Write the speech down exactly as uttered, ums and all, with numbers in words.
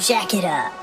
jack it up.